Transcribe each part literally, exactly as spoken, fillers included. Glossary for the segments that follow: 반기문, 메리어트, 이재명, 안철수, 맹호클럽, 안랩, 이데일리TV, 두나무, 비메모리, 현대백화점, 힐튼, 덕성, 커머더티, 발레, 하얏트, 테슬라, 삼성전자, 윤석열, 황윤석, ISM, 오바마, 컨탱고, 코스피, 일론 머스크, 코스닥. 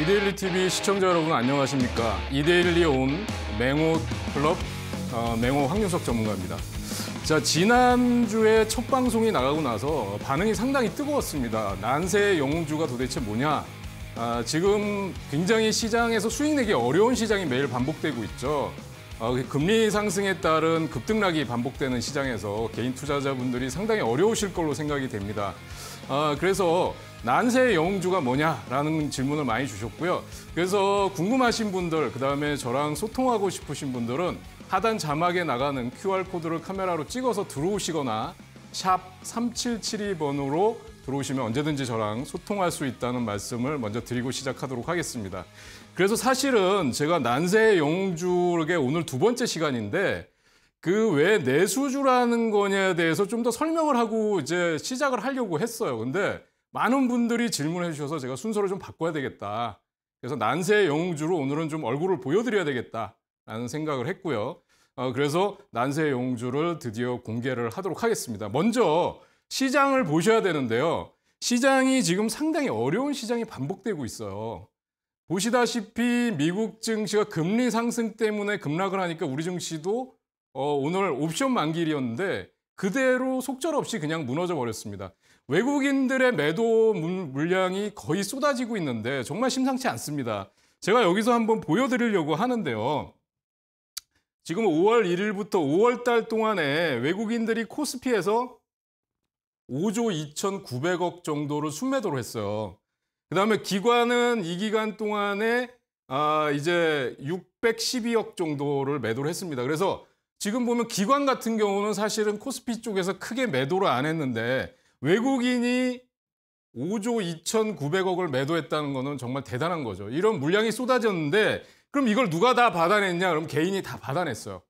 이데일리티비 시청자 여러분 안녕하십니까. 이데일리에 온 맹호클럽 어, 맹호 황윤석 전문가입니다. 자, 지난주에 첫 방송이 나가고 나서 반응이 상당히 뜨거웠습니다. 난세의 영웅주가 도대체 뭐냐. 아, 지금 굉장히 시장에서 수익 내기 어려운 시장이 매일 반복되고 있죠. 아, 금리 상승에 따른 급등락이 반복되는 시장에서 개인 투자자분들이 상당히 어려우실 걸로 생각이 됩니다. 아, 그래서 난세의 영웅주가 뭐냐라는 질문을 많이 주셨고요. 그래서 궁금하신 분들, 그다음에 저랑 소통하고 싶으신 분들은 하단 자막에 나가는 큐알코드를 카메라로 찍어서 들어오시거나 샵 삼칠칠이 번으로 들어오시면 언제든지 저랑 소통할 수 있다는 말씀을 먼저 드리고 시작하도록 하겠습니다. 그래서 사실은 제가 난세의 영웅주에 오늘 두 번째 시간인데 그 왜 내수주라는 거냐에 대해서 좀 더 설명을 하고 이제 시작을 하려고 했어요. 근데 많은 분들이 질문해 주셔서 제가 순서를 좀 바꿔야 되겠다. 그래서 난세의 영웅주로 오늘은 좀 얼굴을 보여드려야 되겠다라는 생각을 했고요. 어, 그래서 난세의 영웅주를 드디어 공개를 하도록 하겠습니다. 먼저 시장을 보셔야 되는데요. 시장이 지금 상당히 어려운 시장이 반복되고 있어요. 보시다시피 미국 증시가 금리 상승 때문에 급락을 하니까 우리 증시도 어, 오늘 옵션 만기일이었는데 그대로 속절없이 그냥 무너져 버렸습니다. 외국인들의 매도 물량이 거의 쏟아지고 있는데 정말 심상치 않습니다. 제가 여기서 한번 보여드리려고 하는데요. 지금 오월 일일부터 오월 달 동안에 외국인들이 코스피에서 오조 이천구백억 정도를 순매도를 했어요. 그다음에 기관은 이 기간 동안에 아 이제 육백십이억 정도를 매도를 했습니다. 그래서 지금 보면 기관 같은 경우는 사실은 코스피 쪽에서 크게 매도를 안 했는데 외국인이 오조 이천구백억을 매도했다는 거는 정말 대단한 거죠. 이런 물량이 쏟아졌는데 그럼 이걸 누가 다 받아냈냐? 그럼 개인이 다 받아냈어요.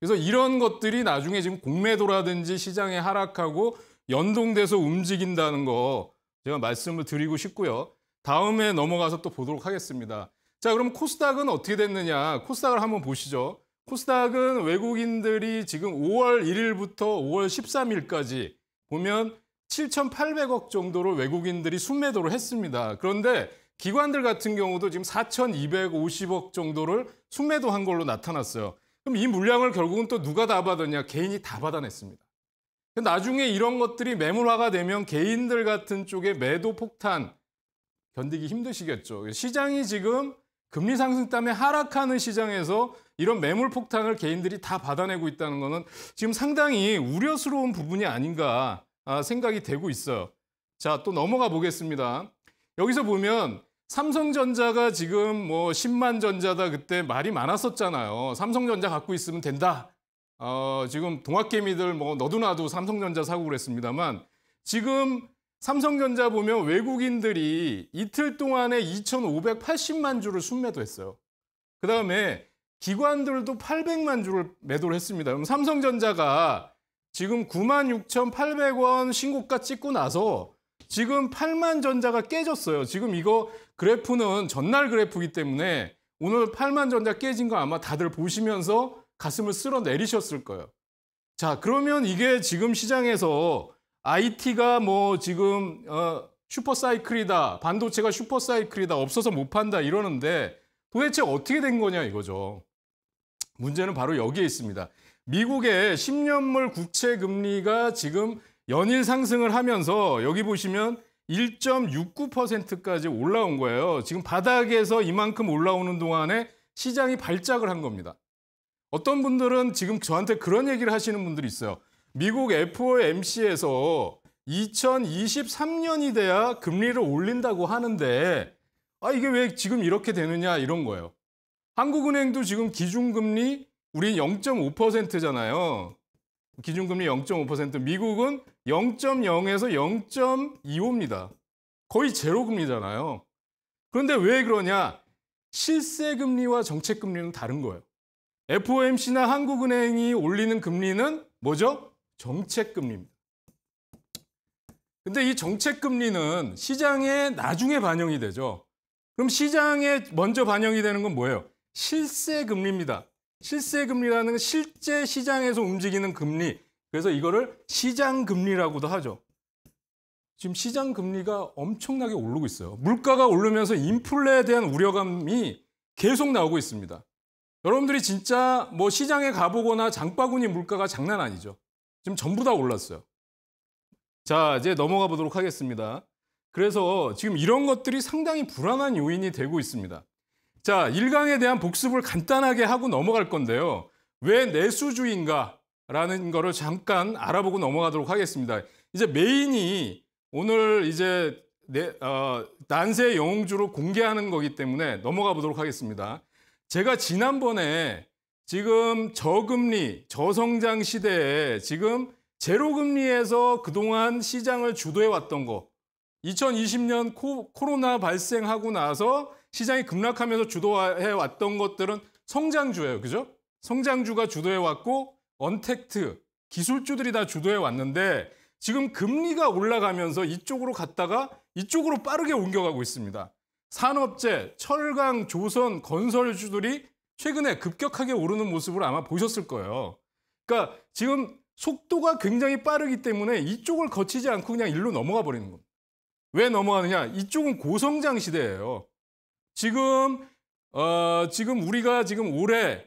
그래서 이런 것들이 나중에 지금 공매도라든지 시장에 하락하고 연동돼서 움직인다는 거 제가 말씀을 드리고 싶고요. 다음에 넘어가서 또 보도록 하겠습니다. 자, 그럼 코스닥은 어떻게 됐느냐? 코스닥을 한번 보시죠. 코스닥은 외국인들이 지금 오월 일일부터 오월 십삼일까지 보면 칠천팔백억 정도를 외국인들이 순매도를 했습니다. 그런데 기관들 같은 경우도 지금 사천이백오십억 정도를 순매도한 걸로 나타났어요. 그럼 이 물량을 결국은 또 누가 다 받았냐? 개인이 다 받아냈습니다. 나중에 이런 것들이 매물화가 되면 개인들 같은 쪽에 매도 폭탄 견디기 힘드시겠죠. 시장이 지금 금리 상승 때문에 하락하는 시장에서 이런 매물 폭탄을 개인들이 다 받아내고 있다는 것은 지금 상당히 우려스러운 부분이 아닌가 생각이 되고 있어요. 자, 또 넘어가 보겠습니다. 여기서 보면 삼성전자가 지금 뭐 십만 전자다 그때 말이 많았었잖아요. 삼성전자 갖고 있으면 된다. 어, 지금 동학개미들 뭐 너도나도 삼성전자 사고 그랬습니다만 지금 삼성전자 보면 외국인들이 이틀 동안에 이천오백팔십만 주를 순매도했어요. 그다음에 기관들도 팔백만 주를 매도를 했습니다. 그럼 삼성전자가 지금 구만 육천팔백 원 신고가 찍고 나서 지금 팔만 전자가 깨졌어요. 지금 이거 그래프는 전날 그래프이기 때문에 오늘 팔만 전자 깨진 거 아마 다들 보시면서 가슴을 쓸어 내리셨을 거예요. 자, 그러면 이게 지금 시장에서 아이티가 뭐 지금 어, 슈퍼사이클이다, 반도체가 슈퍼사이클이다, 없어서 못 판다 이러는데 도대체 어떻게 된 거냐 이거죠. 문제는 바로 여기에 있습니다. 미국의 십 년물 국채 금리가 지금 연일 상승을 하면서 여기 보시면 일 점 육구 퍼센트까지 올라온 거예요. 지금 바닥에서 이만큼 올라오는 동안에 시장이 발작을 한 겁니다. 어떤 분들은 지금 저한테 그런 얘기를 하시는 분들이 있어요. 미국 에프오엠씨에서 이천이십삼 년이 돼야 금리를 올린다고 하는데 아 이게 왜 지금 이렇게 되느냐 이런 거예요. 한국은행도 지금 기준금리 우린 영 점 오 퍼센트잖아요. 기준금리 영 점 오 퍼센트, 미국은 영 점 영에서 영 점 이오입니다. 거의 제로금리잖아요. 그런데 왜 그러냐? 실세금리와 정책금리는 다른 거예요. 에프오엠씨나 한국은행이 올리는 금리는 뭐죠? 정책금리입니다. 근데 이 정책금리는 시장에 나중에 반영이 되죠. 그럼 시장에 먼저 반영이 되는 건 뭐예요? 실세금리입니다. 실세금리라는 건 실제 시장에서 움직이는 금리. 그래서 이거를 시장금리라고도 하죠. 지금 시장 금리가 엄청나게 오르고 있어요. 물가가 오르면서 인플레에 대한 우려감이 계속 나오고 있습니다. 여러분들이 진짜 뭐 시장에 가보거나 장바구니 물가가 장난 아니죠. 지금 전부 다 올랐어요. 자, 이제 넘어가 보도록 하겠습니다. 그래서 지금 이런 것들이 상당히 불안한 요인이 되고 있습니다. 자, 일강에 대한 복습을 간단하게 하고 넘어갈 건데요. 왜 내수주의인가라는 거를 잠깐 알아보고 넘어가도록 하겠습니다. 이제 메인이 오늘 이제 네, 어, 난세 영웅주로 공개하는 거기 때문에 넘어가 보도록 하겠습니다. 제가 지난번에 지금 저금리, 저성장 시대에 지금 제로금리에서 그동안 시장을 주도해왔던 거, 이천이십 년 코, 코로나 발생하고 나서 시장이 급락하면서 주도해왔던 것들은 성장주예요. 그죠? 성장주가 주도해왔고 언택트, 기술주들이 다 주도해왔는데 지금 금리가 올라가면서 이쪽으로 갔다가 이쪽으로 빠르게 옮겨가고 있습니다. 산업재, 철강, 조선, 건설주들이 최근에 급격하게 오르는 모습을 아마 보셨을 거예요. 그러니까 지금 속도가 굉장히 빠르기 때문에 이쪽을 거치지 않고 그냥 일로 넘어가 버리는 겁니다. 왜 넘어가느냐? 이쪽은 고성장 시대예요. 지금 어, 지금 우리가 지금 올해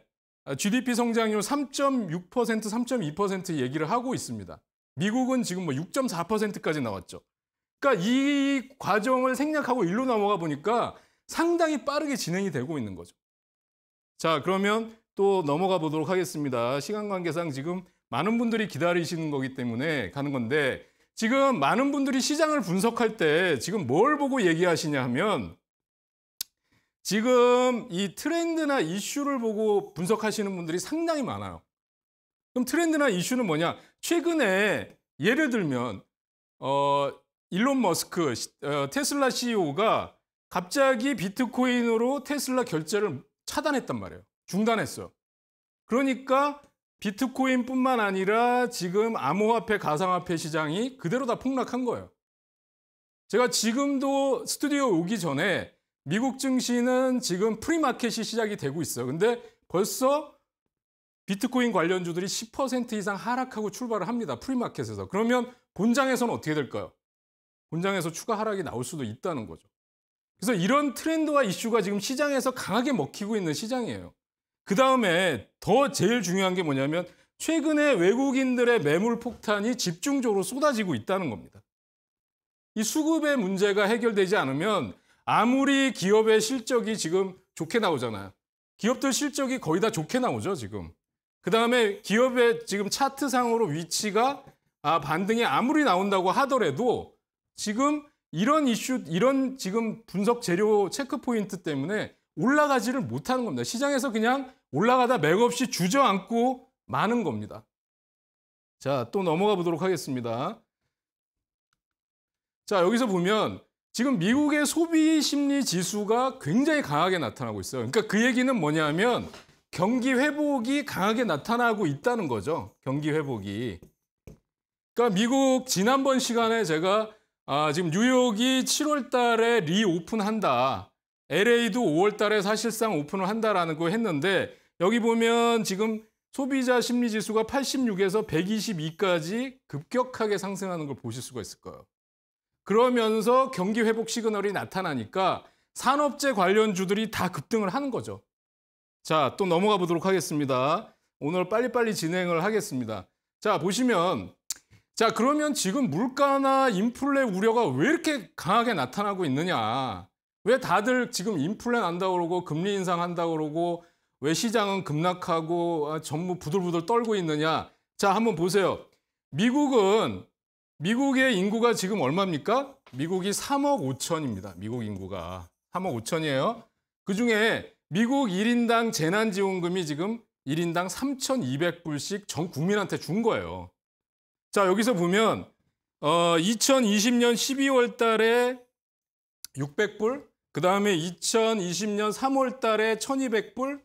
지디피 성장률 삼 점 육 퍼센트, 삼 점 이 퍼센트 얘기를 하고 있습니다. 미국은 지금 뭐 육 점 사 퍼센트까지 나왔죠. 그러니까 이 과정을 생략하고 일로 넘어가 보니까 상당히 빠르게 진행이 되고 있는 거죠. 자, 그러면 또 넘어가 보도록 하겠습니다. 시간 관계상 지금 많은 분들이 기다리시는 거기 때문에 가는 건데 지금 많은 분들이 시장을 분석할 때 지금 뭘 보고 얘기하시냐 하면 지금 이 트렌드나 이슈를 보고 분석하시는 분들이 상당히 많아요. 그럼 트렌드나 이슈는 뭐냐? 최근에 예를 들면 어, 일론 머스크, 테슬라 씨이오가 갑자기 비트코인으로 테슬라 결제를 차단했단 말이에요. 중단했어요. 그러니까 비트코인뿐만 아니라 지금 암호화폐, 가상화폐 시장이 그대로 다 폭락한 거예요. 제가 지금도 스튜디오 오기 전에 미국 증시는 지금 프리마켓이 시작이 되고 있어요. 근데 벌써 비트코인 관련주들이 십 퍼센트 이상 하락하고 출발을 합니다. 프리마켓에서. 그러면 본장에서는 어떻게 될까요? 본장에서 추가 하락이 나올 수도 있다는 거죠. 그래서 이런 트렌드와 이슈가 지금 시장에서 강하게 먹히고 있는 시장이에요. 그다음에 더 제일 중요한 게 뭐냐면 최근에 외국인들의 매물 폭탄이 집중적으로 쏟아지고 있다는 겁니다. 이 수급의 문제가 해결되지 않으면 아무리 기업의 실적이 지금 좋게 나오잖아요. 기업들 실적이 거의 다 좋게 나오죠, 지금. 그다음에 기업의 지금 차트상으로 위치가 아, 반등이 아무리 나온다고 하더라도 지금 이런 이슈, 이런 지금 분석 재료 체크 포인트 때문에 올라가지를 못하는 겁니다. 시장에서 그냥 올라가다 맥없이 주저앉고 마는 겁니다. 자, 또 넘어가 보도록 하겠습니다. 자, 여기서 보면 지금 미국의 소비 심리 지수가 굉장히 강하게 나타나고 있어요. 그러니까 그 얘기는 뭐냐면 경기 회복이 강하게 나타나고 있다는 거죠. 경기 회복이. 그러니까 미국 지난번 시간에 제가 아, 지금 뉴욕이 칠월 달에 리오픈한다. 엘에이도 오월 달에 사실상 오픈을 한다라는 거 했는데 여기 보면 지금 소비자 심리 지수가 팔십육에서 백이십이까지 급격하게 상승하는 걸 보실 수가 있을 거예요. 그러면서 경기 회복 시그널이 나타나니까 산업재 관련주들이 다 급등을 하는 거죠. 자, 또 넘어가 보도록 하겠습니다. 오늘 빨리빨리 진행을 하겠습니다. 자, 보시면 자, 그러면 지금 물가나 인플레 우려가 왜 이렇게 강하게 나타나고 있느냐? 왜 다들 지금 인플레 난다고 그러고 금리 인상한다고 그러고 왜 시장은 급락하고 전부 부들부들 떨고 있느냐? 자, 한번 보세요. 미국은 미국의 인구가 지금 얼마입니까? 미국이 삼억 오천입니다. 미국 인구가 삼억 오천이에요. 그중에 미국 일 인당 재난지원금이 지금 일 인당 삼천이백 불씩 전 국민한테 준 거예요. 자, 여기서 보면 어, 이천이십 년 십이월 달에 육백 불, 그다음에 이천이십 년 삼월 달에 천이백 불,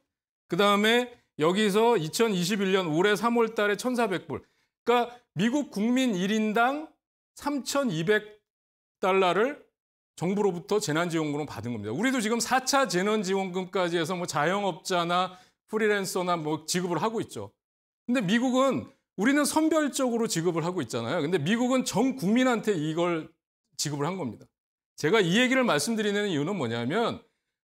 그다음에 여기서 이천이십일 년 올해 삼월 달에 천사백 불. 그러니까 미국 국민 일 인당 삼천이백 달러를 정부로부터 재난지원금으로 받은 겁니다. 우리도 지금 사 차 재난지원금까지 해서 뭐 자영업자나 프리랜서나 뭐 지급을 하고 있죠. 근데 미국은 우리는 선별적으로 지급을 하고 있잖아요. 근데 미국은 전 국민한테 이걸 지급을 한 겁니다. 제가 이 얘기를 말씀드리는 이유는 뭐냐면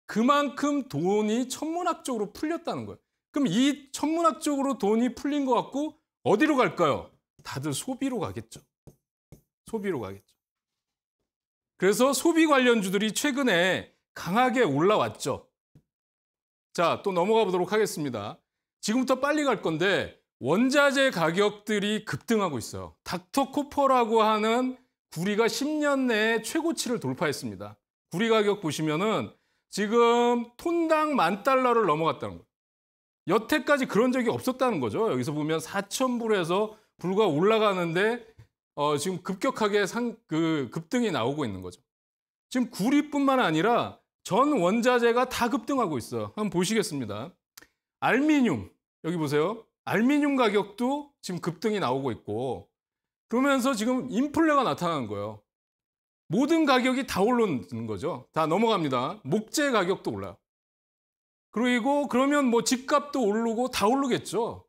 그만큼 돈이 천문학적으로 풀렸다는 거예요. 그럼 이 천문학적으로 돈이 풀린 것 같고 어디로 갈까요? 다들 소비로 가겠죠. 소비로 가겠죠. 그래서 소비 관련주들이 최근에 강하게 올라왔죠. 자, 또 넘어가 보도록 하겠습니다. 지금부터 빨리 갈 건데 원자재 가격들이 급등하고 있어요. 닥터 코퍼라고 하는 구리가 십 년 내에 최고치를 돌파했습니다. 구리 가격 보시면은 지금 톤당 만 달러를 넘어갔다는 거예요. 여태까지 그런 적이 없었다는 거죠. 여기서 보면 사천 불에서 불과 올라가는데 어, 지금 급격하게 상, 그 급등이 나오고 있는 거죠. 지금 구리뿐만 아니라 전 원자재가 다 급등하고 있어요. 한번 보시겠습니다. 알미늄, 여기 보세요. 알미늄 가격도 지금 급등이 나오고 있고 그러면서 지금 인플레가 나타나는 거예요. 모든 가격이 다 오르는 거죠. 다 넘어갑니다. 목재 가격도 올라요. 그리고 그러면 뭐 집값도 오르고 다 오르겠죠.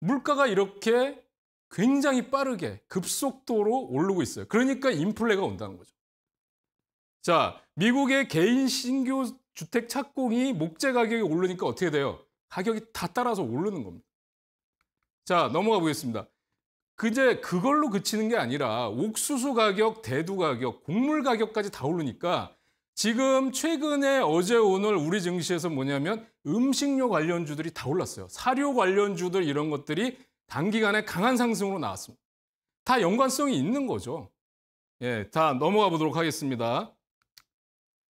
물가가 이렇게 굉장히 빠르게 급속도로 오르고 있어요. 그러니까 인플레가 온다는 거죠. 자, 미국의 개인 신규 주택 착공이 목재 가격이 오르니까 어떻게 돼요? 가격이 다 따라서 오르는 겁니다. 자, 넘어가 보겠습니다. 그제 그걸로 그치는 게 아니라 옥수수 가격, 대두 가격, 곡물 가격까지 다 오르니까 지금 최근에 어제 오늘 우리 증시에서 뭐냐면 음식료 관련주들이 다 올랐어요. 사료 관련주들 이런 것들이 단기간에 강한 상승으로 나왔습니다. 다 연관성이 있는 거죠. 예, 다 넘어가 보도록 하겠습니다.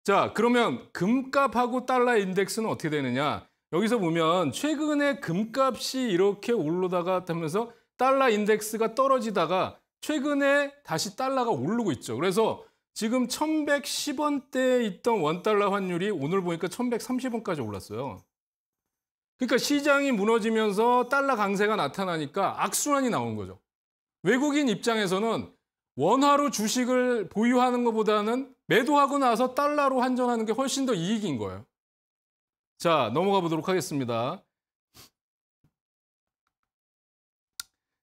자, 그러면 금값하고 달러 인덱스는 어떻게 되느냐? 여기서 보면 최근에 금값이 이렇게 오르다가 하면서 달러 인덱스가 떨어지다가 최근에 다시 달러가 오르고 있죠. 그래서 지금 천백십 원대에 있던 원달러 환율이 오늘 보니까 천백삼십 원까지 올랐어요. 그러니까 시장이 무너지면서 달러 강세가 나타나니까 악순환이 나온 거죠. 외국인 입장에서는 원화로 주식을 보유하는 것보다는 매도하고 나서 달러로 환전하는 게 훨씬 더 이익인 거예요. 자, 넘어가 보도록 하겠습니다.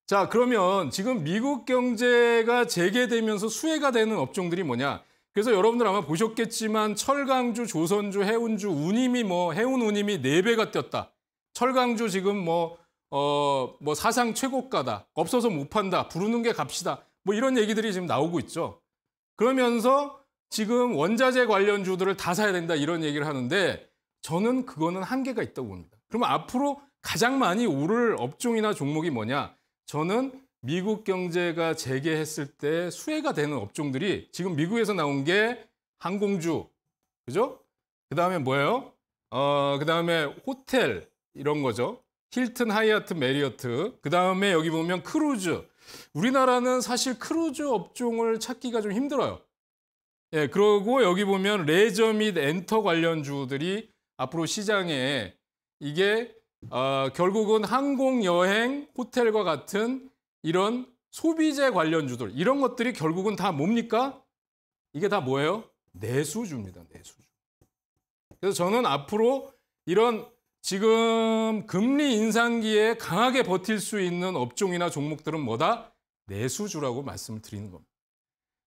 자, 그러면 지금 미국 경제가 재개되면서 수혜가 되는 업종들이 뭐냐? 그래서 여러분들 아마 보셨겠지만 철강주, 조선주, 해운주, 운임이 뭐 해운 운임이 네 배가 뛰었다. 철강주 지금 뭐 어, 뭐 사상 최고가다. 없어서 못 판다. 부르는 게 값이다. 뭐 이런 얘기들이 지금 나오고 있죠. 그러면서 지금 원자재 관련주들을 다 사야 된다 이런 얘기를 하는데 저는 그거는 한계가 있다고 봅니다. 그러면 앞으로 가장 많이 오를 업종이나 종목이 뭐냐? 저는 미국 경제가 재개했을 때 수혜가 되는 업종들이 지금 미국에서 나온 게 항공주, 그죠? 그 다음에 뭐예요? 어, 그 다음에 호텔 이런 거죠. 힐튼, 하얏트, 메리어트. 그 다음에 여기 보면 크루즈. 우리나라는 사실 크루즈 업종을 찾기가 좀 힘들어요. 예, 그러고 여기 보면 레저 및 엔터 관련주들이 앞으로 시장에 이게 어, 결국은 항공, 여행, 호텔과 같은 이런 소비재 관련주들 이런 것들이 결국은 다 뭡니까? 이게 다 뭐예요? 내수주입니다. 내수주. 그래서 저는 앞으로 이런 지금 금리 인상기에 강하게 버틸 수 있는 업종이나 종목들은 뭐다? 내수주라고 말씀을 드리는 겁니다.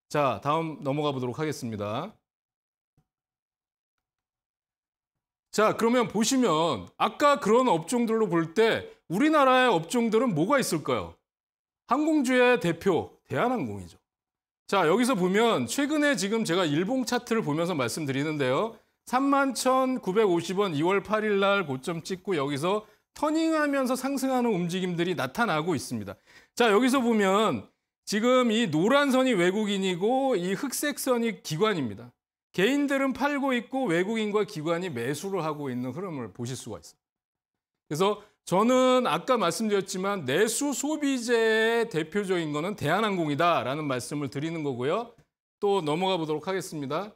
자, 다음 넘어가 보도록 하겠습니다. 자, 그러면 보시면 아까 그런 업종들로 볼 때 우리나라의 업종들은 뭐가 있을까요? 항공주의 대표 대한항공이죠. 자, 여기서 보면 최근에 지금 제가 일봉 차트를 보면서 말씀드리는데요. 삼만 천구백오십 원 이월 팔일 날 고점 찍고 여기서 터닝하면서 상승하는 움직임들이 나타나고 있습니다. 자, 여기서 보면 지금 이 노란 선이 외국인이고 이 흑색 선이 기관입니다. 개인들은 팔고 있고 외국인과 기관이 매수를 하고 있는 흐름을 보실 수가 있어요. 그래서 저는 아까 말씀드렸지만 내수 소비재의 대표적인 거는 대한항공이다라는 말씀을 드리는 거고요. 또 넘어가 보도록 하겠습니다.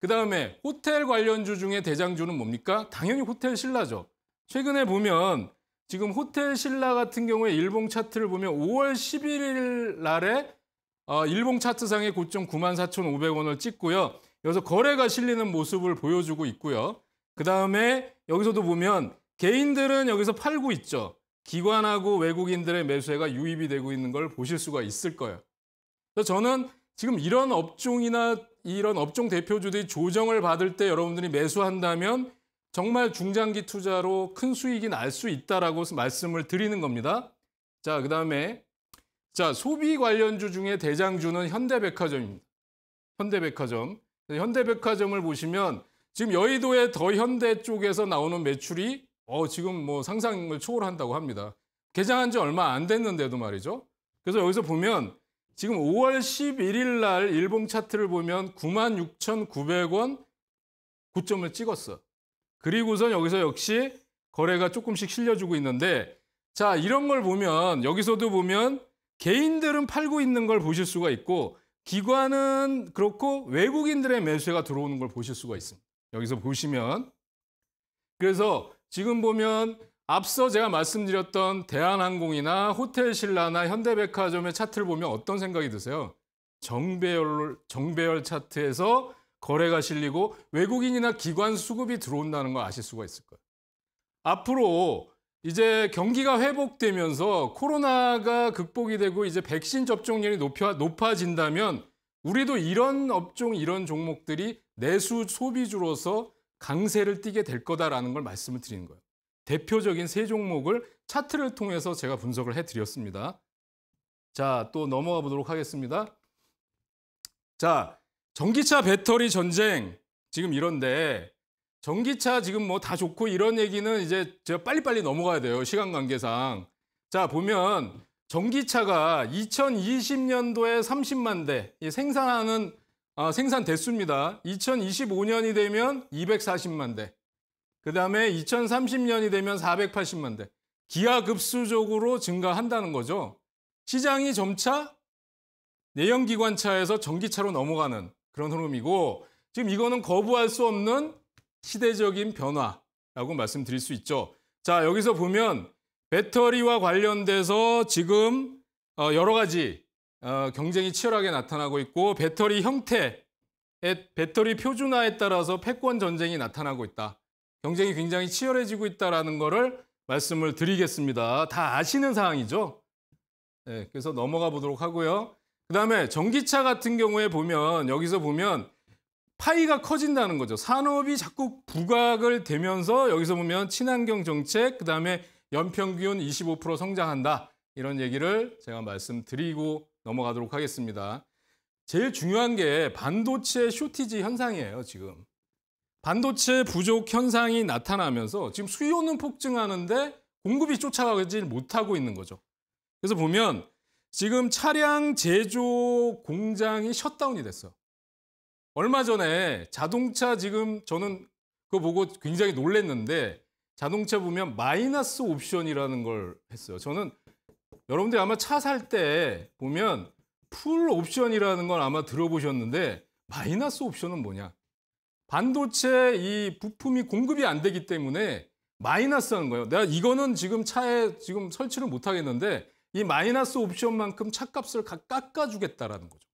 그다음에 호텔 관련주 중에 대장주는 뭡니까? 당연히 호텔신라죠. 최근에 보면 지금 호텔신라 같은 경우에 일봉 차트를 보면 오월 십일일 날에 일봉 차트상의 고점 구만 사천오백 원을 찍고요. 여기서 거래가 실리는 모습을 보여주고 있고요. 그다음에 여기서도 보면 개인들은 여기서 팔고 있죠. 기관하고 외국인들의 매수세가 유입이 되고 있는 걸 보실 수가 있을 거예요. 그래서 저는 지금 이런 업종이나 이런 업종 대표주들이 조정을 받을 때 여러분들이 매수한다면 정말 중장기 투자로 큰 수익이 날 수 있다라고 말씀을 드리는 겁니다. 자, 그다음에 자, 소비 관련주 중에 대장주는 현대백화점입니다. 현대백화점. 현대백화점을 보시면 지금 여의도의 더현대 쪽에서 나오는 매출이 어, 지금 뭐 상상을 초월한다고 합니다. 개장한 지 얼마 안 됐는데도 말이죠. 그래서 여기서 보면 지금 오월 십일일 날 일봉 차트를 보면 구만 육천구백 원 고점을 찍었어. 그리고선 여기서 역시 거래가 조금씩 실려주고 있는데, 자, 이런 걸 보면 여기서도 보면 개인들은 팔고 있는 걸 보실 수가 있고 기관은 그렇고 외국인들의 매수가 들어오는 걸 보실 수가 있습니다. 여기서 보시면 그래서 지금 보면 앞서 제가 말씀드렸던 대한항공이나 호텔신라나 현대백화점의 차트를 보면 어떤 생각이 드세요? 정배열, 정배열 차트에서 거래가 실리고 외국인이나 기관 수급이 들어온다는 거 아실 수가 있을 거예요. 앞으로 이제 경기가 회복되면서 코로나가 극복이 되고 이제 백신 접종률이 높여, 높아진다면 우리도 이런 업종, 이런 종목들이 내수 소비주로서 강세를 띠게 될 거다라는 걸 말씀을 드리는 거예요. 대표적인 세 종목을 차트를 통해서 제가 분석을 해드렸습니다. 자, 또 넘어가 보도록 하겠습니다. 자, 전기차 배터리 전쟁 지금 이런데 전기차 지금 뭐 다 좋고 이런 얘기는 이제 제가 빨리빨리 넘어가야 돼요. 시간 관계상. 자, 보면 전기차가 이천이십 년도에 삼십만 대 생산하는 아, 생산 대수입니다. 이천이십오 년이 되면 이백사십만 대. 그다음에 이천삼십 년이 되면 사백팔십만 대. 기하급수적으로 증가한다는 거죠. 시장이 점차 내연기관차에서 전기차로 넘어가는 그런 흐름이고 지금 이거는 거부할 수 없는 시대적인 변화라고 말씀드릴 수 있죠. 자, 여기서 보면 배터리와 관련돼서 지금 여러 가지 경쟁이 치열하게 나타나고 있고 배터리 형태, 배터리 표준화에 따라서 패권 전쟁이 나타나고 있다. 경쟁이 굉장히 치열해지고 있다는 거를 말씀을 드리겠습니다. 다 아시는 사항이죠. 네, 그래서 넘어가 보도록 하고요. 그다음에 전기차 같은 경우에 보면 여기서 보면 파이가 커진다는 거죠. 산업이 자꾸 부각을 되면서 여기서 보면 친환경 정책, 그다음에 연평균 이십오 퍼센트 성장한다. 이런 얘기를 제가 말씀드리고 넘어가도록 하겠습니다. 제일 중요한 게 반도체 쇼티지 현상이에요, 지금. 반도체 부족 현상이 나타나면서 지금 수요는 폭증하는데 공급이 쫓아가지 못하고 있는 거죠. 그래서 보면 지금 차량 제조 공장이 셧다운이 됐어요. 얼마 전에 자동차 지금 저는 그거 보고 굉장히 놀랐는데 자동차 보면 마이너스 옵션이라는 걸 했어요. 저는 여러분들이 아마 차 살 때 보면 풀 옵션이라는 걸 아마 들어보셨는데 마이너스 옵션은 뭐냐. 반도체 이 부품이 공급이 안 되기 때문에 마이너스 하는 거예요. 내가 이거는 지금 차에 지금 설치를 못 하겠는데 이 마이너스 옵션만큼 차값을 깎아주겠다라는 거죠.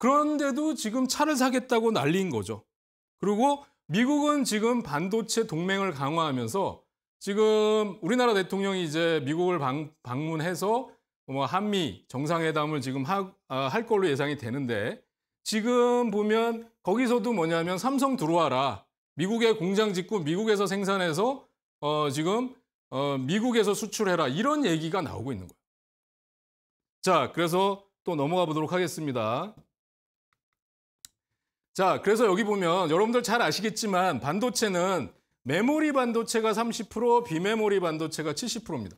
그런데도 지금 차를 사겠다고 난리인 거죠. 그리고 미국은 지금 반도체 동맹을 강화하면서 지금 우리나라 대통령이 이제 미국을 방, 방문해서 뭐 한미 정상회담을 지금 하, 아, 할 걸로 예상이 되는데 지금 보면 거기서도 뭐냐면 삼성 들어와라. 미국에 공장 짓고 미국에서 생산해서 어, 지금 어, 미국에서 수출해라. 이런 얘기가 나오고 있는 거예요. 자, 그래서 또 넘어가 보도록 하겠습니다. 자, 그래서 여기 보면 여러분들 잘 아시겠지만 반도체는 메모리 반도체가 삼십 퍼센트, 비메모리 반도체가 칠십 퍼센트입니다.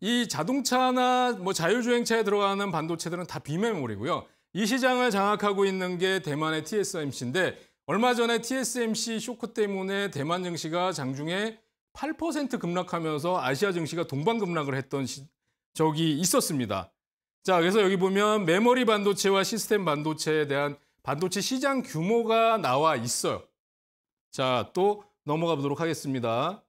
이 자동차나 뭐 자율주행차에 들어가는 반도체들은 다 비메모리고요. 이 시장을 장악하고 있는 게 대만의 티에스엠씨인데 얼마 전에 티에스엠씨 쇼크 때문에 대만 증시가 장중에 팔 퍼센트 급락하면서 아시아 증시가 동반 급락을 했던 시, 적이 있었습니다. 자, 그래서 여기 보면 메모리 반도체와 시스템 반도체에 대한 반도체 시장 규모가 나와 있어요. 자, 또 넘어가 보도록 하겠습니다.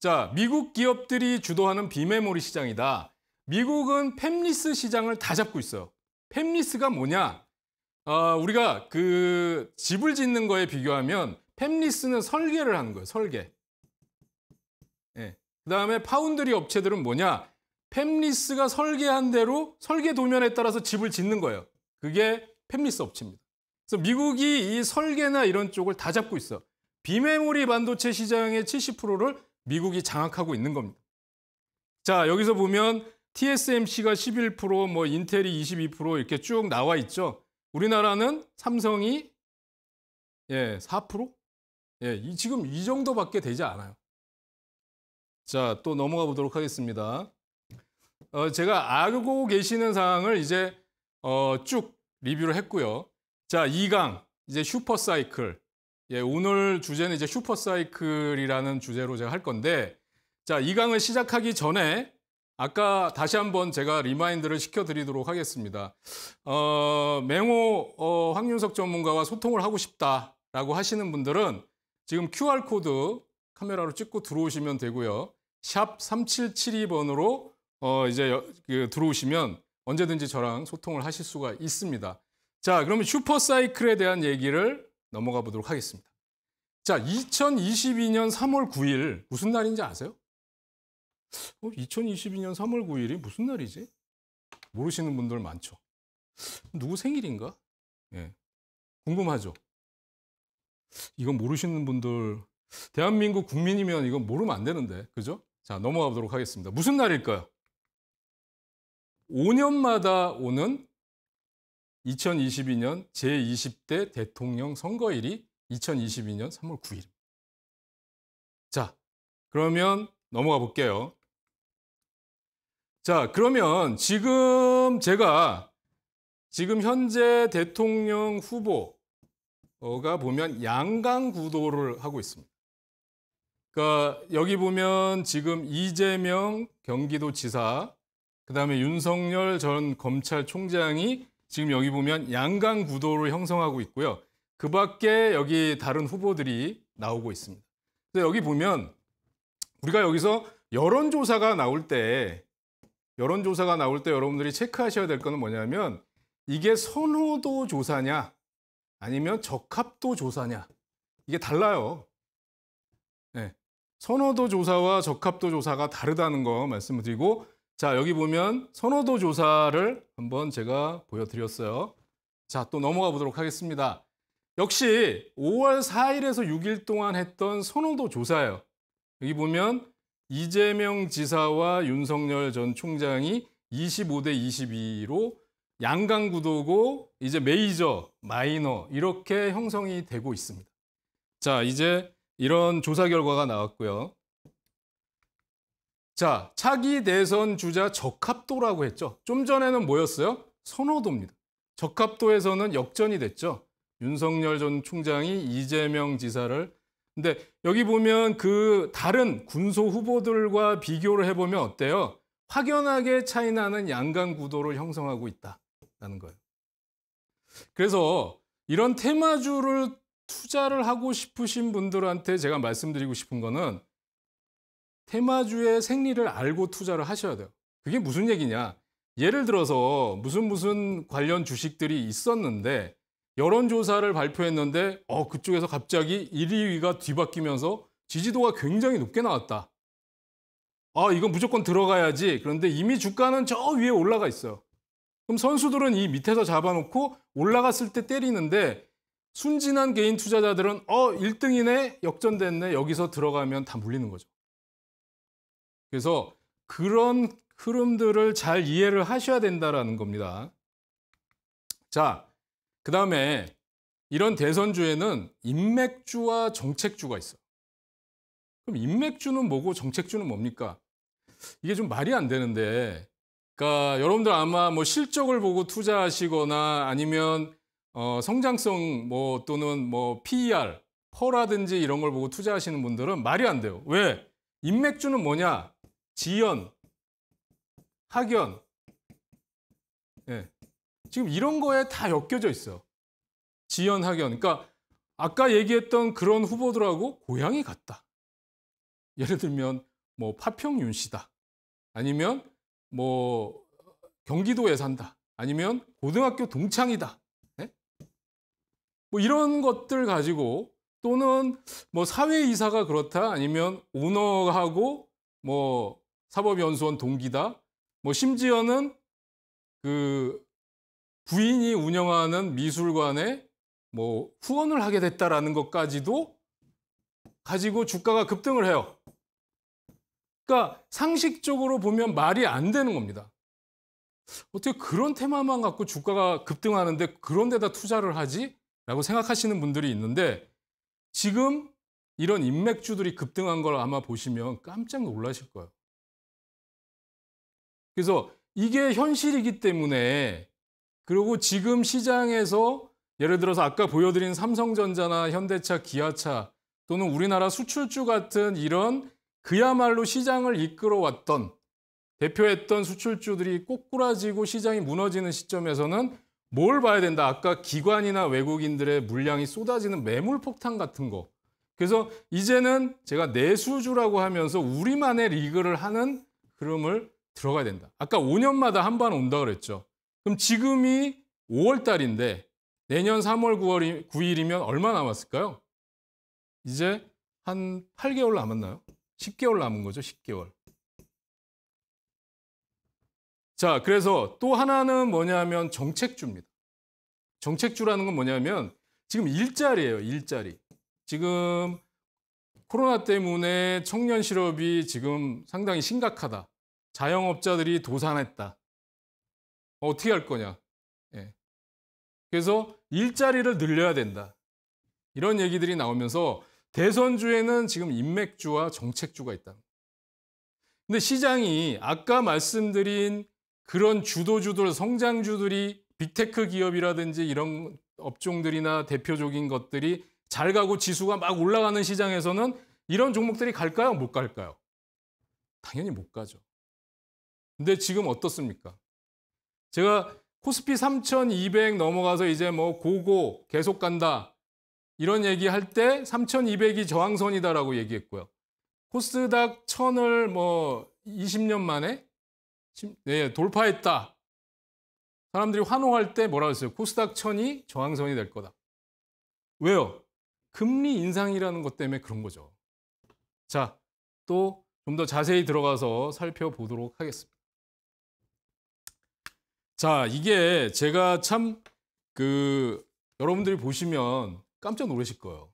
자, 미국 기업들이 주도하는 비메모리 시장이다. 미국은 팹리스 시장을 다 잡고 있어요. 팹리스가 뭐냐? 어, 우리가 그 집을 짓는 거에 비교하면 팹리스는 설계를 하는 거예요. 설계. 예. 그다음에 파운드리 업체들은 뭐냐? 팹리스가 설계한 대로 설계 도면에 따라서 집을 짓는 거예요. 그게 팹리스 업체입니다. 그래서 미국이 이 설계나 이런 쪽을 다 잡고 있어. 비메모리 반도체 시장의 칠십 퍼센트를 미국이 장악하고 있는 겁니다. 자, 여기서 보면 티에스엠씨가 십일 퍼센트, 뭐 인텔이 이십이 퍼센트 이렇게 쭉 나와 있죠. 우리나라는 삼성이 예, 사 퍼센트? 예, 지금 이 정도밖에 되지 않아요. 자, 또 넘어가 보도록 하겠습니다. 어, 제가 알고 계시는 사항을 이제 어, 쭉 리뷰를 했고요. 자, 이 강, 이제 슈퍼사이클. 예, 오늘 주제는 이제 슈퍼사이클이라는 주제로 제가 할 건데, 자, 이 강을 시작하기 전에 아까 다시 한번 제가 리마인드를 시켜드리도록 하겠습니다. 어, 맹호 어, 황윤석 전문가와 소통을 하고 싶다라고 하시는 분들은 지금 큐알코드 카메라로 찍고 들어오시면 되고요. 샵 삼칠칠이 번으로 어, 이제 그, 들어오시면 언제든지 저랑 소통을 하실 수가 있습니다. 자, 그러면 슈퍼사이클에 대한 얘기를 넘어가 보도록 하겠습니다. 자, 이천이십이 년 삼 월 구 일 무슨 날인지 아세요? 어, 이천이십이 년 삼 월 구 일이 무슨 날이지? 모르시는 분들 많죠. 누구 생일인가? 예, 궁금하죠. 이건 모르시는 분들, 대한민국 국민이면 이건 모르면 안 되는데, 그죠? 자, 넘어가 보도록 하겠습니다. 무슨 날일까요? 오 년마다 오는 이천이십이 년 제이십 대 대통령 선거일이 이천이십이 년 삼 월 구 일. 자, 그러면 넘어가 볼게요. 자, 그러면 지금 제가 지금 현재 대통령 후보가 보면 양강 구도를 하고 있습니다. 그러니까 여기 보면 지금 이재명 경기도지사, 그다음에 윤석열 전 검찰총장이 지금 여기 보면 양강 구도를 형성하고 있고요. 그 밖에 여기 다른 후보들이 나오고 있습니다. 그래서 여기 보면 우리가 여기서 여론조사가 나올 때, 여론조사가 나올 때 여러분들이 체크하셔야 될 거는 뭐냐면 이게 선호도 조사냐 아니면 적합도 조사냐, 이게 달라요. 네. 선호도 조사와 적합도 조사가 다르다는 거 말씀을 드리고, 자, 여기 보면 선호도 조사를 한번 제가 보여드렸어요. 자, 또 넘어가 보도록 하겠습니다. 역시 오 월 사 일에서 육 일 동안 했던 선호도 조사예요. 여기 보면 이재명 지사와 윤석열 전 총장이 이십오 대 이십이로 양강 구도고 이제 메이저, 마이너 이렇게 형성이 되고 있습니다. 자, 이제 이런 조사 결과가 나왔고요. 자, 차기 대선 주자 적합도라고 했죠. 좀 전에는 뭐였어요? 선호도입니다. 적합도에서는 역전이 됐죠. 윤석열 전 총장이 이재명 지사를. 근데 여기 보면 그 다른 군소 후보들과 비교를 해보면 어때요? 확연하게 차이나는 양강 구도를 형성하고 있다라는 거예요. 그래서 이런 테마주를 투자를 하고 싶으신 분들한테 제가 말씀드리고 싶은 거는 테마주의 생리를 알고 투자를 하셔야 돼요. 그게 무슨 얘기냐? 예를 들어서 무슨 무슨 관련 주식들이 있었는데 여론조사를 발표했는데 어, 그쪽에서 갑자기 일, 이 위가 뒤바뀌면서 지지도가 굉장히 높게 나왔다. 아, 이거 무조건 들어가야지. 그런데 이미 주가는 저 위에 올라가 있어요. 그럼 선수들은 이 밑에서 잡아놓고 올라갔을 때 때리는데 순진한 개인 투자자들은 어, 일 등이네, 역전됐네, 여기서 들어가면 다 물리는 거죠. 그래서 그런 흐름들을 잘 이해를 하셔야 된다라는 겁니다. 자, 그 다음에 이런 대선주에는 인맥주와 정책주가 있어요. 그럼 인맥주는 뭐고 정책주는 뭡니까? 이게 좀 말이 안 되는데, 그러니까 여러분들 아마 뭐 실적을 보고 투자하시거나 아니면 어 성장성 뭐 또는 뭐 피이알, 퍼라든지 이런 걸 보고 투자하시는 분들은 말이 안 돼요. 왜? 인맥주는 뭐냐? 지연, 학연, 예. 지금 이런 거에 다 엮여져 있어. 지연, 학연. 그러니까 아까 얘기했던 그런 후보들하고 고향이 같다. 예를 들면 뭐 파평윤 씨다. 아니면 뭐 경기도에 산다. 아니면 고등학교 동창이다. 네? 뭐 이런 것들 가지고, 또는 뭐 사회이사가 그렇다. 아니면 오너하고 뭐 사법연수원 동기다. 뭐 심지어는 그 부인이 운영하는 미술관에 뭐 후원을 하게 됐다라는 것까지도 가지고 주가가 급등을 해요. 그러니까 상식적으로 보면 말이 안 되는 겁니다. 어떻게 그런 테마만 갖고 주가가 급등하는데 그런 데다 투자를 하지? 라고 생각하시는 분들이 있는데 지금 이런 인맥주들이 급등한 걸 아마 보시면 깜짝 놀라실 거예요. 그래서 이게 현실이기 때문에 그리고 지금 시장에서 예를 들어서 아까 보여드린 삼성전자나 현대차, 기아차 또는 우리나라 수출주 같은 이런 그야말로 시장을 이끌어왔던 대표했던 수출주들이 꼬꾸라지고 시장이 무너지는 시점에서는 뭘 봐야 된다. 아까 기관이나 외국인들의 물량이 쏟아지는 매물 폭탄 같은 거. 그래서 이제는 제가 내수주라고 하면서 우리만의 리그를 하는 흐름을 들어가야 된다. 아까 오 년마다 한 번 온다 그랬죠. 그럼 지금이 오월 달인데 내년 삼월 구월 구일이면 얼마 남았을까요? 이제 한 팔 개월 남았나요? 십 개월 남은 거죠, 십 개월. 자, 그래서 또 하나는 뭐냐면 정책주입니다. 정책주라는 건 뭐냐면 지금 일자리예요, 일자리. 지금 코로나 때문에 청년 실업이 지금 상당히 심각하다. 자영업자들이 도산했다. 어떻게 할 거냐. 예. 그래서 일자리를 늘려야 된다. 이런 얘기들이 나오면서 대선주에는 지금 인맥주와 정책주가 있다. 근데 시장이 아까 말씀드린 그런 주도주들, 성장주들이 빅테크 기업이라든지 이런 업종들이나 대표적인 것들이 잘 가고 지수가 막 올라가는 시장에서는 이런 종목들이 갈까요? 못 갈까요? 당연히 못 가죠. 근데 지금 어떻습니까? 제가 코스피 삼천이백 넘어가서 이제 뭐 고고 계속 간다 이런 얘기할 때 삼천이백이 저항선이다라고 얘기했고요. 코스닥 천을 뭐 이십 년 만에 네, 돌파했다. 사람들이 환호할 때 뭐라고 했어요? 코스닥 천이 저항선이 될 거다. 왜요? 금리 인상이라는 것 때문에 그런 거죠. 자, 또 좀 더 자세히 들어가서 살펴보도록 하겠습니다. 자, 이게 제가 참 그 여러분들이 보시면 깜짝 놀라실 거예요.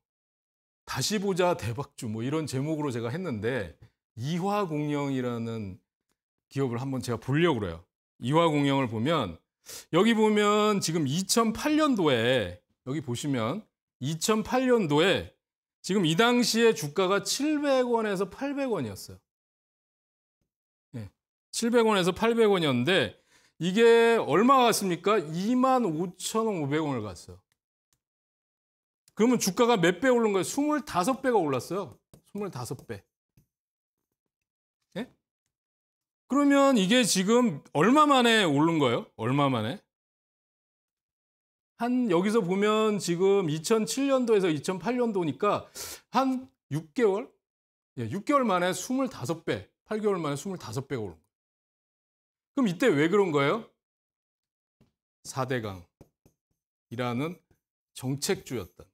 다시 보자 대박주 뭐 이런 제목으로 제가 했는데 이화공영이라는 기업을 한번 제가 보려고 그래요. 이화공영을 보면 여기 보면 지금 이천팔 년도에 여기 보시면 이천팔 년도에 지금 이 당시에 주가가 칠백 원에서 팔백 원이었어요. 네, 칠백 원에서 팔백 원이었는데 이게 얼마 갔습니까? 이만 오천오백 원을 갔어요. 그러면 주가가 몇 배 오른 거예요? 이십오 배가 올랐어요. 이십오 배. 네? 그러면 이게 지금 얼마 만에 오른 거예요? 얼마 만에? 한 여기서 보면 지금 이천칠 년도에서 이천팔 년도니까 한 육 개월? 예, 육 개월 만에 이십오 배, 팔 개월 만에 이십오 배가 오른 거예요. 그럼 이때 왜 그런 거예요? 사대강이라는 정책주였다.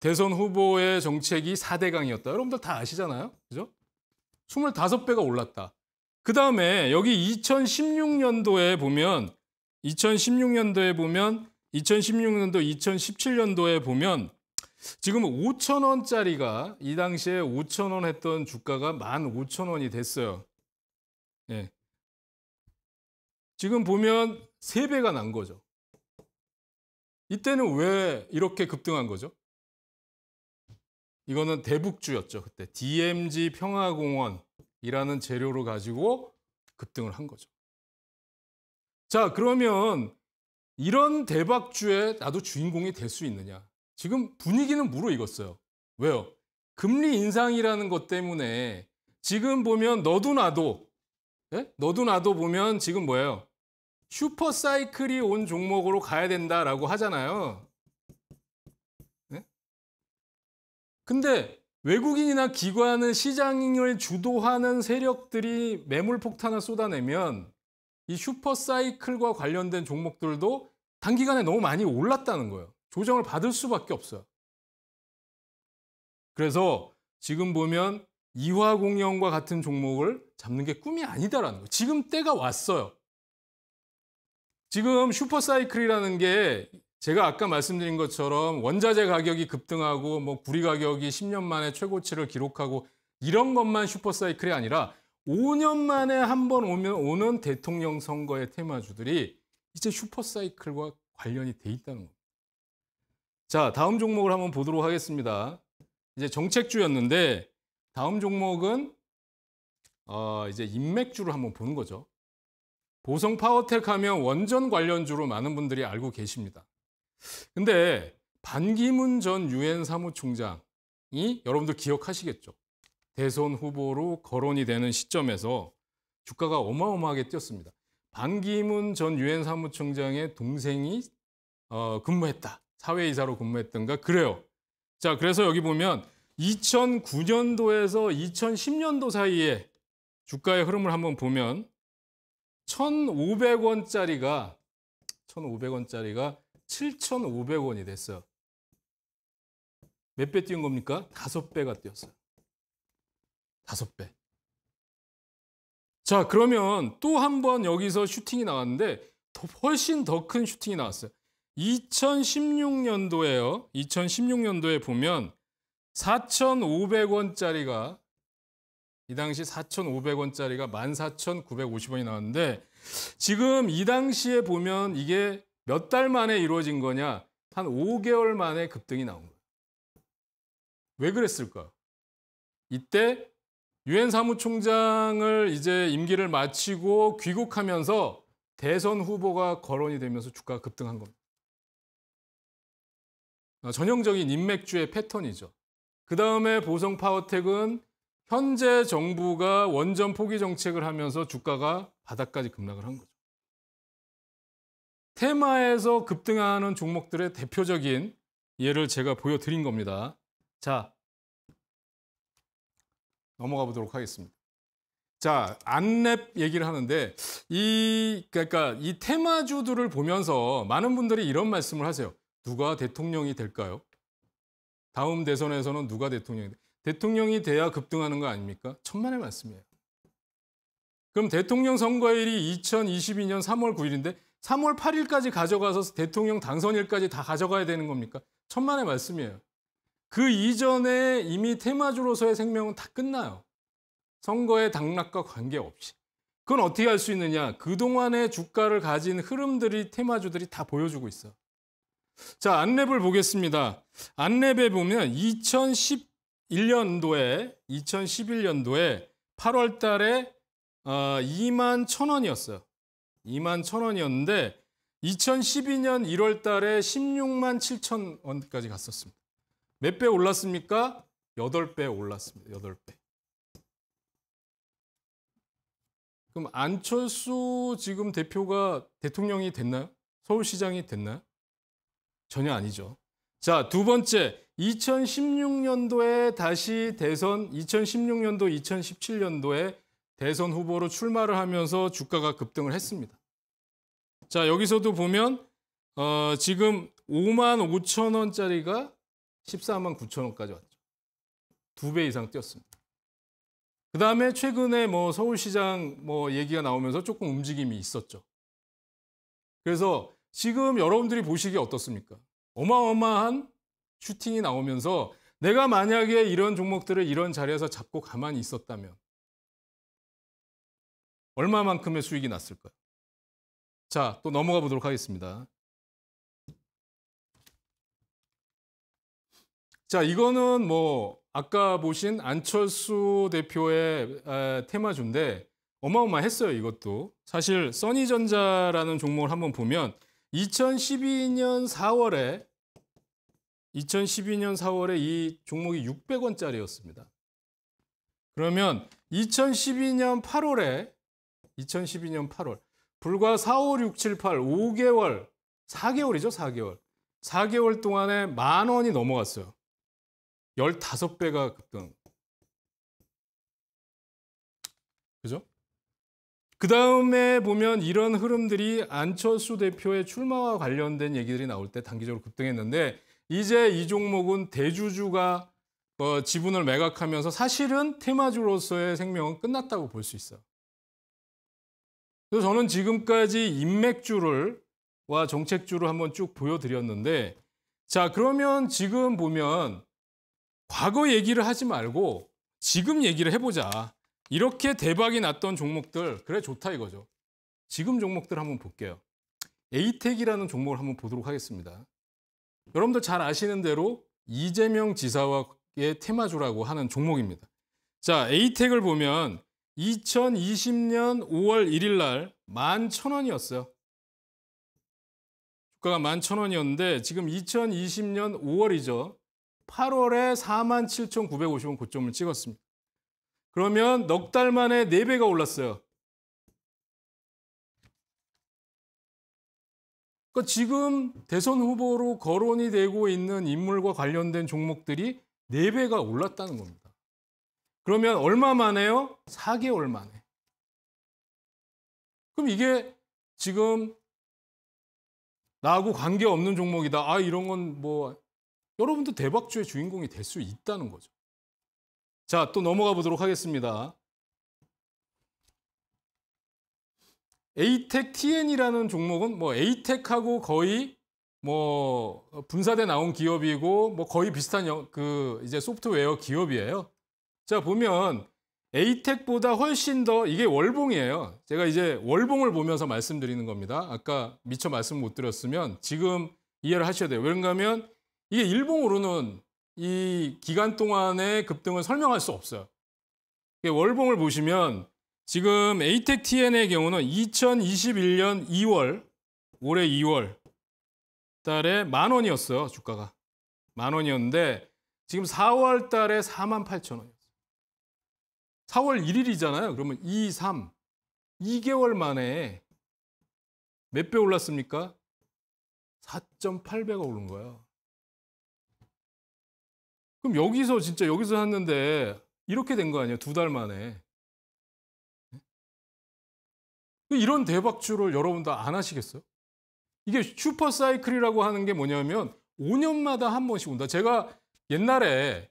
대선 후보의 정책이 사대강이었다. 여러분들 다 아시잖아요. 그죠? 이십오 배가 올랐다. 그 다음에 여기 이천십육 년도에 보면 이천십육 년도에 보면 이천십육 년도, 이천십칠 년도에 보면 지금 오천 원짜리가 이 당시에 오천 원 했던 주가가 만 오천 원이 됐어요. 예. 지금 보면 세 배가 난 거죠. 이때는 왜 이렇게 급등한 거죠? 이거는 대북주였죠. 그때 디엠지 평화공원이라는 재료로 가지고 급등을 한 거죠. 자, 그러면 이런 대박주에 나도 주인공이 될 수 있느냐? 지금 분위기는 무르익었어요. 왜요? 금리 인상이라는 것 때문에 지금 보면 너도 나도, 예? 너도 나도 보면 지금 뭐예요? 슈퍼 사이클이 온 종목으로 가야 된다라고 하잖아요. 예? 근데 외국인이나 기관은 시장을 주도하는 세력들이 매물 폭탄을 쏟아내면 이 슈퍼사이클과 관련된 종목들도 단기간에 너무 많이 올랐다는 거예요. 조정을 받을 수밖에 없어요. 그래서 지금 보면 이화공영과 같은 종목을 잡는 게 꿈이 아니다라는 거. 지금 때가 왔어요. 지금 슈퍼사이클이라는 게 제가 아까 말씀드린 것처럼 원자재 가격이 급등하고 뭐 구리 가격이 십 년 만에 최고치를 기록하고 이런 것만 슈퍼사이클이 아니라 오 년 만에 한 번 오면 오는 대통령 선거의 테마주들이 이제 슈퍼사이클과 관련이 돼 있다는 겁니다. 자, 다음 종목을 한번 보도록 하겠습니다. 이제 정책주였는데 다음 종목은 어, 이제 인맥주를 한번 보는 거죠. 보성파워텍 하면 원전 관련주로 많은 분들이 알고 계십니다. 근데 반기문 전 유엔 사무총장이 여러분들 기억하시겠죠? 대선 후보로 거론이 되는 시점에서 주가가 어마어마하게 뛰었습니다. 반기문 전 유엔 사무총장의 동생이 어, 근무했다. 사회이사로 근무했던가 그래요. 자, 그래서 여기 보면 이천구 년도에서 이천십 년도 사이에 주가의 흐름을 한번 보면 천오백 원짜리가 천오백 원짜리가 칠천오백 원이 됐어요. 몇 배 뛴 겁니까? 다섯 배가 뛰었어요. 다섯 배. 자, 그러면 또 한 번 여기서 슈팅이 나왔는데 더 훨씬 더 큰 슈팅이 나왔어요. 이천십육 년도에요. 이천십육 년도에 보면 사천오백 원짜리가 이 당시 사천오백 원짜리가 만 사천구백오십 원이 나왔는데 지금 이 당시에 보면 이게 몇 달 만에 이루어진 거냐? 한 오 개월 만에 급등이 나온 거예요. 왜 그랬을까? 이때 유엔 사무총장을 이제 임기를 마치고 귀국하면서 대선 후보가 거론이 되면서 주가가 급등한 겁니다. 전형적인 인맥주의 패턴이죠. 그다음에 보성파워텍은 현재 정부가 원전 포기 정책을 하면서 주가가 바닥까지 급락을 한 거죠. 테마에서 급등하는 종목들의 대표적인 예를 제가 보여드린 겁니다. 자, 넘어가 보도록 하겠습니다. 자, 안랩 얘기를 하는데 이 그러니까 이 테마주들을 보면서 많은 분들이 이런 말씀을 하세요. 누가 대통령이 될까요? 다음 대선에서는 누가 대통령이 될까요? 대통령이 돼야 급등하는 거 아닙니까? 천만의 말씀이에요. 그럼 대통령 선거일이 이천이십이 년 삼월 구일인데 삼월 팔일까지 가져가서 대통령 당선일까지 다 가져가야 되는 겁니까? 천만의 말씀이에요. 그 이전에 이미 테마주로서의 생명은 다 끝나요. 선거의 당락과 관계없이. 그건 어떻게 할 수 있느냐? 그동안의 주가를 가진 흐름들이 테마주들이 다 보여주고 있어요. 자, 안랩을 보겠습니다. 안랩에 보면 이천십일 년도에 이천십일 년도에 팔월 달에 어, 이만 천 원이었어요. 이만 천 원이었는데 이천십이 년 일월 달에 십육만 칠천 원까지 갔었습니다. 몇 배 올랐습니까? 여덟 배 올랐습니다. 여덟 배. 그럼 안철수 지금 대표가 대통령이 됐나요? 서울시장이 됐나요? 전혀 아니죠. 자, 두 번째, 이천십육 년도에 다시 대선, 이천십육 년도, 이천십칠 년도에 대선 후보로 출마를 하면서 주가가 급등을 했습니다. 자, 여기서도 보면 어, 지금 오만 오천 원짜리가 십사만 구천 원까지 왔죠. 두 배 이상 뛰었습니다. 그 다음에 최근에 뭐 서울시장 뭐 얘기가 나오면서 조금 움직임이 있었죠. 그래서 지금 여러분들이 보시기에 어떻습니까? 어마어마한 슈팅이 나오면서 내가 만약에 이런 종목들을 이런 자리에서 잡고 가만히 있었다면 얼마만큼의 수익이 났을까요? 자, 또 넘어가 보도록 하겠습니다. 자, 이거는 뭐 아까 보신 안철수 대표의 테마주인데 어마어마했어요, 이것도. 사실 써니전자라는 종목을 한번 보면 이천십이 년 사월에 이천십이 년 사월에 이 종목이 육백 원짜리였습니다. 그러면 이천십이 년 팔월에 이천십이 년 팔월 불과 사, 오, 육, 칠, 팔 오 개월 사 개월이죠, 사 개월. 사 개월 동안에 만 원이 넘어갔어요. 열다섯 배가 급등. 그죠? 그 다음에 보면 이런 흐름들이 안철수 대표의 출마와 관련된 얘기들이 나올 때 단기적으로 급등했는데 이제 이 종목은 대주주가 뭐 지분을 매각하면서 사실은 테마주로서의 생명은 끝났다고 볼 수 있어요. 그래서 저는 지금까지 인맥주를와 정책주를 한번 쭉 보여드렸는데, 자 그러면 지금 보면 과거 얘기를 하지 말고 지금 얘기를 해보자. 이렇게 대박이 났던 종목들, 그래 좋다 이거죠. 지금 종목들 한번 볼게요. 에이텍이라는 종목을 한번 보도록 하겠습니다. 여러분들 잘 아시는 대로 이재명 지사와의 테마주라고 하는 종목입니다. 자, 에이텍을 보면 이천이십 년 오월 일일 날 만 천 원이었어요. 주가가 만 천 원이었는데 지금 이천이십 년 오월이죠. 팔월에 사만 칠천구백오십 원 고점을 찍었습니다. 그러면 넉 달 만에 네 배가 올랐어요. 그러니까 지금 대선 후보로 거론이 되고 있는 인물과 관련된 종목들이 네 배가 올랐다는 겁니다. 그러면 얼마 만에요? 사 개월 만에. 그럼 이게 지금 나하고 관계없는 종목이다. 아, 이런 건 뭐 여러분도 대박주의 주인공이 될 수 있다는 거죠. 자, 또 넘어가 보도록 하겠습니다. 에이텍 티엔이라는 종목은 뭐 에이텍하고 거의 뭐 분사돼 나온 기업이고 뭐 거의 비슷한 여, 그 이제 소프트웨어 기업이에요. 자 보면 에이텍보다 훨씬 더 이게 월봉이에요. 제가 이제 월봉을 보면서 말씀드리는 겁니다. 아까 미처 말씀 못 드렸으면 지금 이해를 하셔야 돼요. 왜냐하면 이게 일봉으로는 이 기간 동안의 급등을 설명할 수 없어요. 월봉을 보시면 지금 에이텍 티엔의 경우는 이천이십일 년 이월, 올해 이월 달에 만 원이었어요. 주가가. 만 원이었는데 지금 사월 달에 사만 팔천 원이었어요. 사월 일일이잖아요. 그러면 이, 삼, 이 개월 만에 몇 배 올랐습니까? 사 점 팔 배가 오른 거예요. 그럼 여기서 진짜 여기서 샀는데 이렇게 된 거 아니에요? 두 달 만에. 이런 대박주를 여러분도 안 하시겠어요? 이게 슈퍼사이클이라고 하는 게 뭐냐면 오 년마다 한 번씩 온다. 제가 옛날에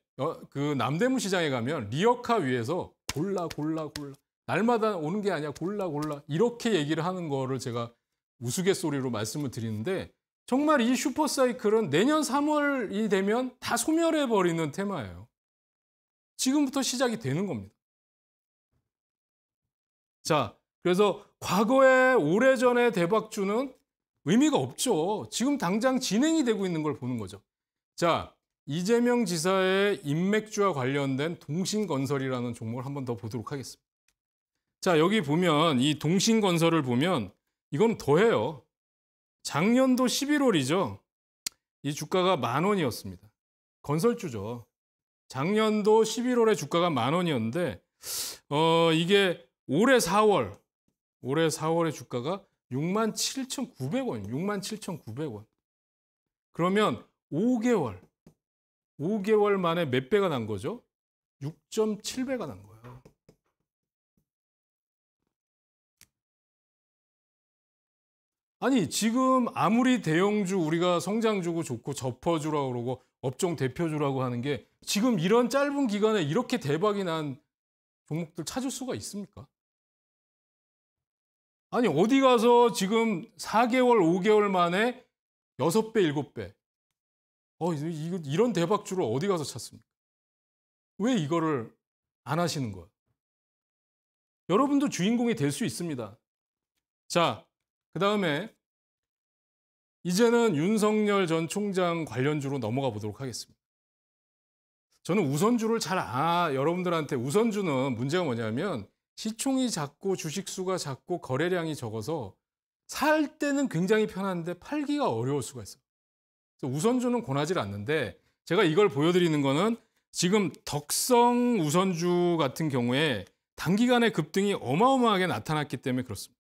그 남대문 시장에 가면 리어카 위에서 골라 골라 골라 날마다 오는 게 아니야 골라 골라 이렇게 얘기를 하는 거를 제가 우스갯소리로 말씀을 드리는데 정말 이 슈퍼사이클은 내년 삼월이 되면 다 소멸해버리는 테마예요. 지금부터 시작이 되는 겁니다. 자. 그래서 과거에 오래전의 대박주는 의미가 없죠. 지금 당장 진행이 되고 있는 걸 보는 거죠. 자, 이재명 지사의 인맥주와 관련된 동신건설이라는 종목을 한 번 더 보도록 하겠습니다. 자, 여기 보면 이 동신건설을 보면 이건 더해요. 작년도 십일월이죠. 이 주가가 만 원이었습니다. 건설주죠. 작년도 십일월에 주가가 만 원이었는데 어, 이게 올해 사월 올해 사월의 주가가 육만 칠천구백 원, 육만 칠천구백 원. 그러면 오 개월, 오 개월 만에 몇 배가 난 거죠? 육 점 칠 배가 난 거예요. 아니, 지금 아무리 대형주 우리가 성장주고 좋고 접어주라고 그러고 업종 대표주라고 하는 게 지금 이런 짧은 기간에 이렇게 대박이 난 종목들 찾을 수가 있습니까? 아니 어디 가서 지금 사 개월, 오 개월 만에 여섯 배, 일곱 배 어, 이런 대박주를 어디 가서 찾습니까? 왜 이거를 안 하시는 거예요? 여러분도 주인공이 될 수 있습니다. 자, 그다음에 이제는 윤석열 전 총장 관련주로 넘어가 보도록 하겠습니다. 저는 우선주를 잘 아, 여러분들한테 우선주는 문제가 뭐냐면 시총이 작고 주식수가 작고 거래량이 적어서 살 때는 굉장히 편한데 팔기가 어려울 수가 있어요. 그래서 우선주는 권하지 않는데 제가 이걸 보여드리는 거는 지금 덕성 우선주 같은 경우에 단기간에 급등이 어마어마하게 나타났기 때문에 그렇습니다.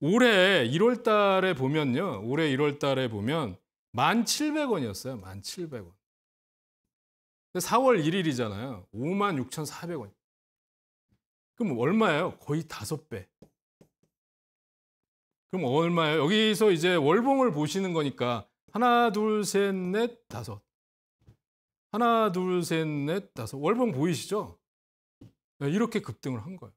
올해 일월 달에 보면요. 올해 일월 달에 보면 만 칠백 원이었어요. 만 칠백 원. 사월 일일이잖아요. 오만 육천사백 원. 그럼 얼마예요? 거의 다섯 배. 그럼 얼마예요? 여기서 이제 월봉을 보시는 거니까 하나, 둘, 셋, 넷, 다섯. 하나, 둘, 셋, 넷, 다섯. 월봉 보이시죠? 이렇게 급등을 한 거예요.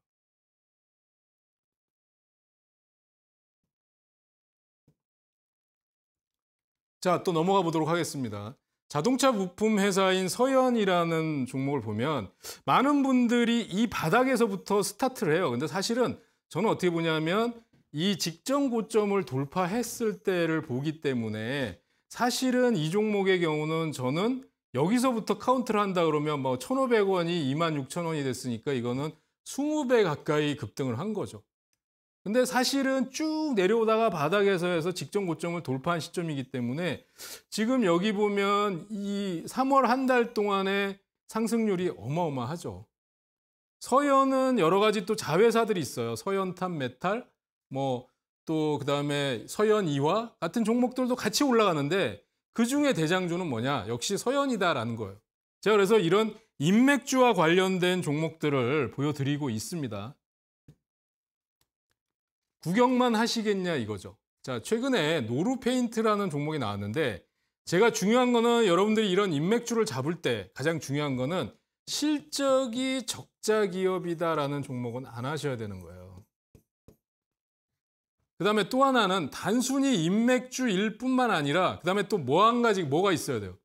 자, 또 넘어가 보도록 하겠습니다. 자동차 부품 회사인 서연이라는 종목을 보면 많은 분들이 이 바닥에서부터 스타트를 해요. 근데 사실은 저는 어떻게 보냐면 이 직전 고점을 돌파했을 때를 보기 때문에 사실은 이 종목의 경우는 저는 여기서부터 카운트를 한다 그러면 뭐 천오백 원이 이만 육천 원이 됐으니까 이거는 이십 배 가까이 급등을 한 거죠. 근데 사실은 쭉 내려오다가 바닥에서 해서 직전 고점을 돌파한 시점이기 때문에 지금 여기 보면 이 삼월 한 달 동안의 상승률이 어마어마하죠. 서연은 여러 가지 또 자회사들이 있어요. 서연탄메탈, 뭐 또 그다음에 서연이화 같은 종목들도 같이 올라가는데 그중에 대장주는 뭐냐? 역시 서연이다라는 거예요. 제가 그래서 이런 인맥주와 관련된 종목들을 보여드리고 있습니다. 구경만 하시겠냐 이거죠. 자, 최근에 노루페인트라는 종목이 나왔는데 제가 중요한 거는 여러분들이 이런 인맥주를 잡을 때 가장 중요한 거는 실적이 적자 기업이다라는 종목은 안 하셔야 되는 거예요. 그 다음에 또 하나는 단순히 인맥주일 뿐만 아니라 그 다음에 또 뭐 한 가지 뭐가 있어야 돼요.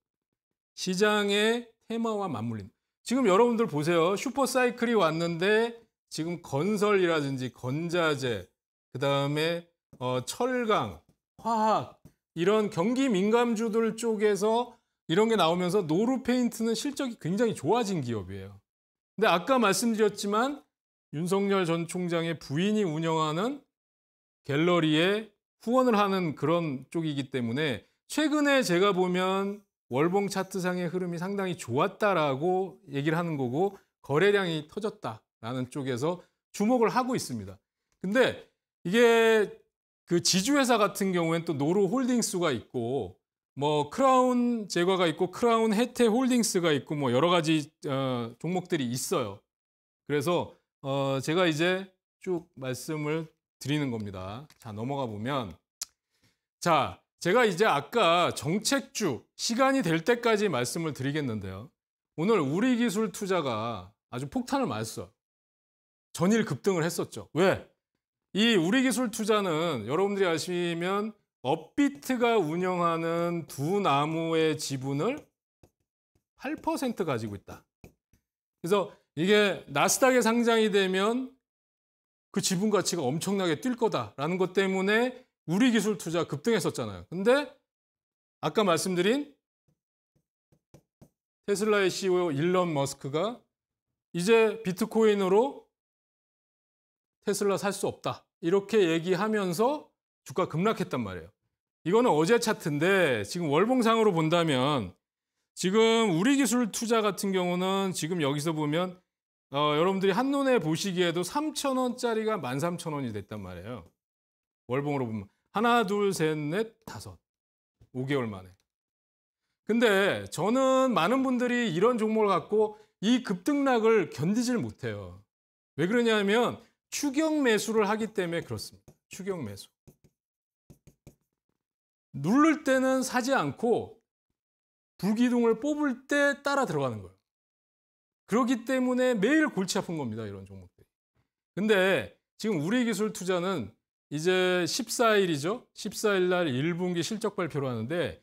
시장의 테마와 맞물린. 지금 여러분들 보세요. 슈퍼사이클이 왔는데 지금 건설이라든지 건자재, 그 다음에 어, 철강, 화학 이런 경기 민감주들 쪽에서 이런 게 나오면서 노루페인트는 실적이 굉장히 좋아진 기업이에요. 근데 아까 말씀드렸지만 윤석열 전 총장의 부인이 운영하는 갤러리에 후원을 하는 그런 쪽이기 때문에 최근에 제가 보면 월봉 차트상의 흐름이 상당히 좋았다라고 얘기를 하는 거고 거래량이 터졌다라는 쪽에서 주목을 하고 있습니다. 근데 이게 그 지주회사 같은 경우에는 또 노루홀딩스가 있고 뭐 크라운 제과가 있고 크라운 해태홀딩스가 있고 뭐 여러 가지 어, 종목들이 있어요. 그래서 어, 제가 이제 쭉 말씀을 드리는 겁니다. 자, 넘어가 보면 자, 제가 이제 아까 정책주 시간이 될 때까지 말씀을 드리겠는데요. 오늘 우리기술투자가 아주 폭탄을 맞았어요. 전일 급등을 했었죠. 왜? 이 우리기술투자는 여러분들이 아시면 업비트가 운영하는 두나무의 지분을 팔 퍼센트 가지고 있다. 그래서 이게 나스닥에 상장이 되면 그 지분 가치가 엄청나게 뛸 거다라는 것 때문에 우리기술투자 급등했었잖아요. 근데 아까 말씀드린 테슬라의 씨이오 일론 머스크가 이제 비트코인으로 테슬라 살 수 없다 이렇게 얘기하면서 주가 급락했단 말이에요. 이거는 어제 차트인데 지금 월봉상으로 본다면 지금 우리기술투자 같은 경우는 지금 여기서 보면 어, 여러분들이 한눈에 보시기에도 삼천 원짜리가 만 삼천 원이 됐단 말이에요. 월봉으로 보면 하나, 둘, 셋, 넷, 다섯. 오 개월 만에. 근데 저는 많은 분들이 이런 종목을 갖고 이 급등락을 견디질 못해요. 왜 그러냐면 추격 매수를 하기 때문에 그렇습니다. 추격 매수. 누를 때는 사지 않고 불기둥을 뽑을 때 따라 들어가는 거예요. 그렇기 때문에 매일 골치 아픈 겁니다. 이런 종목들이. 근데 지금 우리기술투자는 이제 십사 일이죠. 십사 일 날 일 분기 실적 발표를 하는데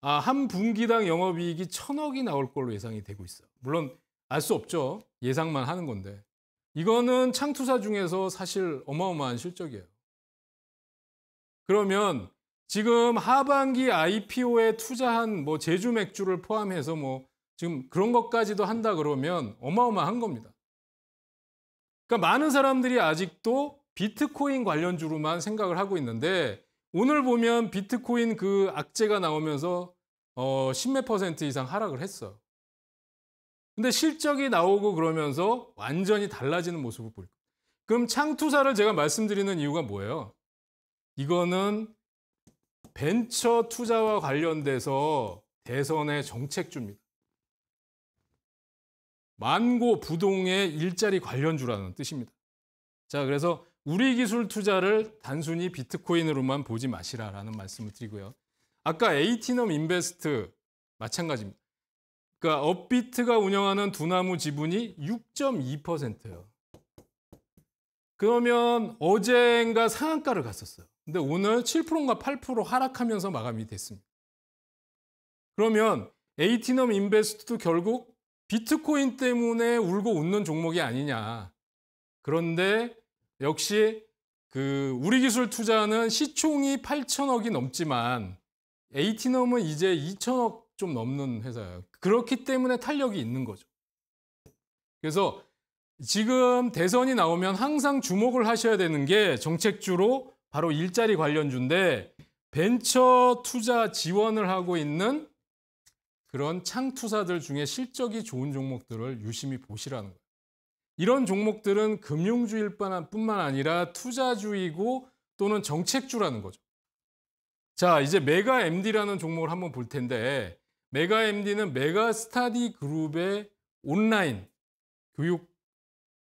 아, 한 분기당 영업이익이 천억이 나올 걸로 예상이 되고 있어요. 물론 알 수 없죠. 예상만 하는 건데. 이거는 창투사 중에서 사실 어마어마한 실적이에요. 그러면 지금 하반기 아이피오에 투자한 뭐 제주 맥주를 포함해서 뭐 지금 그런 것까지도 한다 그러면 어마어마한 겁니다. 그러니까 많은 사람들이 아직도 비트코인 관련주로만 생각을 하고 있는데 오늘 보면 비트코인 그 악재가 나오면서 어 십몇 퍼센트 이상 하락을 했어요. 근데 실적이 나오고 그러면서 완전히 달라지는 모습을 보일 거예요. 그럼 창투사를 제가 말씀드리는 이유가 뭐예요? 이거는 벤처 투자와 관련돼서 대선의 정책주입니다. 만고 부동의 일자리 관련주라는 뜻입니다. 자, 그래서 우리 기술 투자를 단순히 비트코인으로만 보지 마시라라는 말씀을 드리고요. 아까 에이티넘인베스트 마찬가지입니다. 그러니까 업비트가 운영하는 두나무 지분이 육 점 이 퍼센트예요. 그러면 어젠가 상한가를 갔었어요. 근데 오늘 칠 퍼센트인가 팔 퍼센트 하락하면서 마감이 됐습니다. 그러면 에이티넘인베스트도 결국 비트코인 때문에 울고 웃는 종목이 아니냐. 그런데 역시 그 우리기술투자는 시총이 팔천억이 넘지만 에이티넘은 이제 이천억 좀 넘는 회사예요. 그렇기 때문에 탄력이 있는 거죠. 그래서 지금 대선이 나오면 항상 주목을 하셔야 되는 게 정책주로 바로 일자리 관련주인데 벤처 투자 지원을 하고 있는 그런 창투사들 중에 실적이 좋은 종목들을 유심히 보시라는 거예요. 이런 종목들은 금융주일 뿐만 아니라 투자주이고 또는 정책주라는 거죠. 자, 이제 메가엠디라는 종목을 한번 볼 텐데 메가엠디는 메가스터디 그룹의 온라인 교육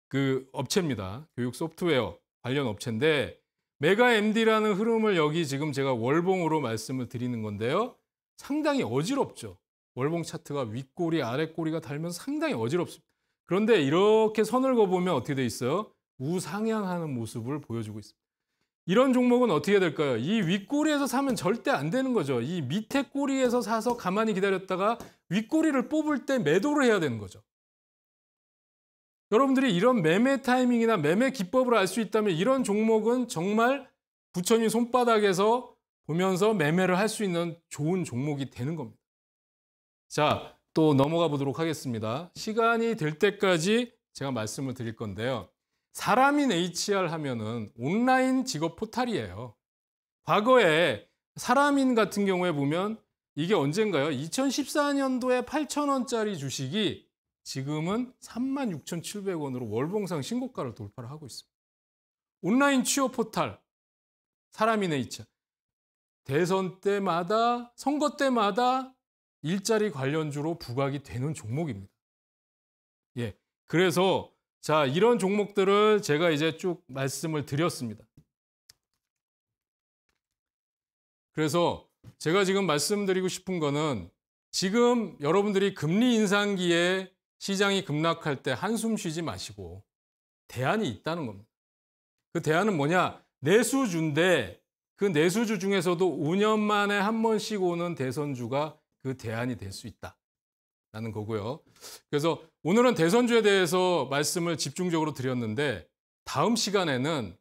그 업체입니다. 교육 소프트웨어 관련 업체인데 메가엠디라는 흐름을 여기 지금 제가 월봉으로 말씀을 드리는 건데요. 상당히 어지럽죠. 월봉 차트가 윗꼬리, 아랫꼬리가 닮으면서 상당히 어지럽습니다. 그런데 이렇게 선을 그어보면 어떻게 돼 있어요? 우상향하는 모습을 보여주고 있습니다. 이런 종목은 어떻게 될까요? 이 윗꼬리에서 사면 절대 안 되는 거죠. 이 밑에 꼬리에서 사서 가만히 기다렸다가 윗꼬리를 뽑을 때 매도를 해야 되는 거죠. 여러분들이 이런 매매 타이밍이나 매매 기법을 알 수 있다면 이런 종목은 정말 부처님 손바닥에서 보면서 매매를 할 수 있는 좋은 종목이 되는 겁니다. 자, 또 넘어가 보도록 하겠습니다. 시간이 될 때까지 제가 말씀을 드릴 건데요. 사람인에이치알 하면은 온라인 직업 포탈이에요. 과거에 사람인 같은 경우에 보면 이게 언젠가요? 이천십사 년도에 팔천 원짜리 주식이 지금은 삼만 육천칠백 원으로 월봉상 신고가를 돌파를 하고 있습니다. 온라인 취업 포탈, 사람인에이치알. 대선 때마다, 선거 때마다 일자리 관련주로 부각이 되는 종목입니다. 예, 그래서 자 이런 종목들을 제가 이제 쭉 말씀을 드렸습니다. 그래서 제가 지금 말씀드리고 싶은 거는 지금 여러분들이 금리 인상기에 시장이 급락할 때 한숨 쉬지 마시고 대안이 있다는 겁니다. 그 대안은 뭐냐? 내수주인데 그 내수주 중에서도 오 년 만에 한 번씩 오는 대선주가 그 대안이 될 수 있다라는 거고요. 그래서 오늘은 대선주에 대해서 말씀을 집중적으로 드렸는데 다음 시간에는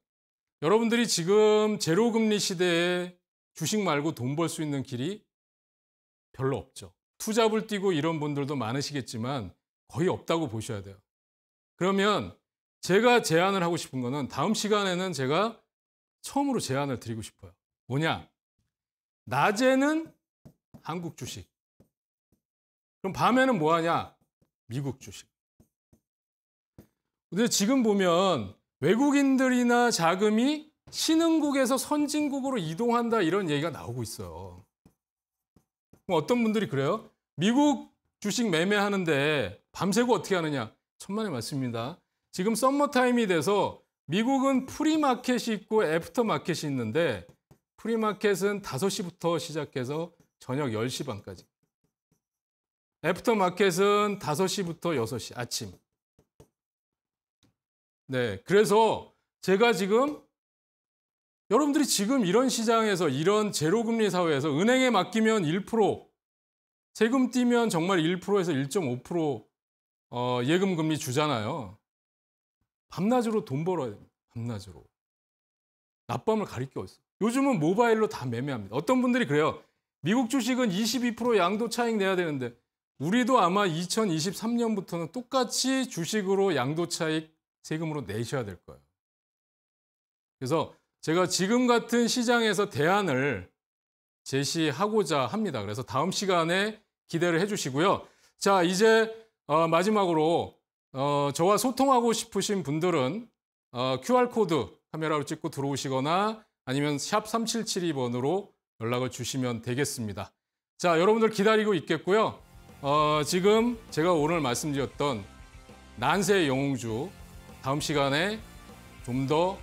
여러분들이 지금 제로금리 시대에 주식 말고 돈 벌 수 있는 길이 별로 없죠. 투잡을 뛰고 이런 분들도 많으시겠지만 거의 없다고 보셔야 돼요. 그러면 제가 제안을 하고 싶은 거는 다음 시간에는 제가 처음으로 제안을 드리고 싶어요. 뭐냐? 낮에는 한국 주식. 그럼 밤에는 뭐 하냐? 미국 주식. 근데 지금 보면 외국인들이나 자금이 신흥국에서 선진국으로 이동한다 이런 얘기가 나오고 있어요. 어떤 분들이 그래요? 미국 주식 매매하는데 밤새고 어떻게 하느냐? 천만의 말씀입니다. 지금 썸머타임이 돼서 미국은 프리마켓이 있고 애프터마켓이 있는데 프리마켓은 다섯 시부터 시작해서 저녁 열 시 반까지. 애프터마켓은 다섯 시부터 여섯 시 아침. 네, 그래서 제가 지금 여러분들이 지금 이런 시장에서 이런 제로금리 사회에서 은행에 맡기면 일 퍼센트, 세금 띄면 정말 일 퍼센트에서 일 점 오 퍼센트 어, 예금금리 주잖아요. 밤낮으로 돈 벌어야 됩니다. 밤낮으로. 낮밤을 가릴 게 없어요. 요즘은 모바일로 다 매매합니다. 어떤 분들이 그래요. 미국 주식은 이십이 퍼센트 양도 차익 내야 되는데 우리도 아마 이천이십삼 년부터는 똑같이 주식으로 양도 차익 세금으로 내셔야 될 거예요. 그래서 제가 지금 같은 시장에서 대안을 제시하고자 합니다. 그래서 다음 시간에 기대를 해주시고요. 자, 이제 어, 마지막으로 어, 저와 소통하고 싶으신 분들은 어, 큐알코드 카메라로 찍고 들어오시거나 아니면 샵 삼칠칠이 번으로 연락을 주시면 되겠습니다. 자, 여러분들 기다리고 있겠고요. 어, 지금 제가 오늘 말씀드렸던 난세의 영웅주 다음 시간에 좀 더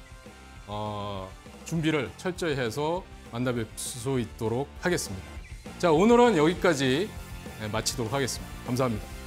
어, 준비를 철저히 해서 만나뵐 수 있도록 하겠습니다. 자, 오늘은 여기까지 마치도록 하겠습니다. 감사합니다.